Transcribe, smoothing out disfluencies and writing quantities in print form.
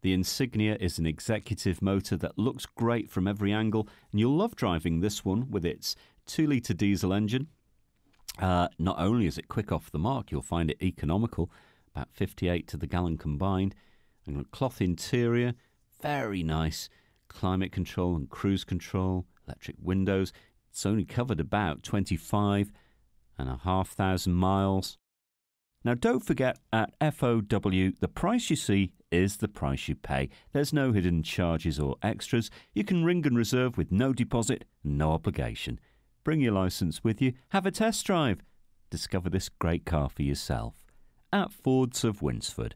The Insignia is an executive motor that looks great from every angle, and you'll love driving this one with its 2-litre diesel engine. Not only is it quick off the mark, you'll find it economical, about 58 to the gallon combined, and a cloth interior, very nice, climate control and cruise control, electric windows. It's only covered about 25,500 miles. Now, don't forget, at FOW, the price you see is the price you pay. There's no hidden charges or extras. You can ring and reserve with no deposit and no obligation. Bring your licence with you. Have a test drive. Discover this great car for yourself at Fords of Winsford.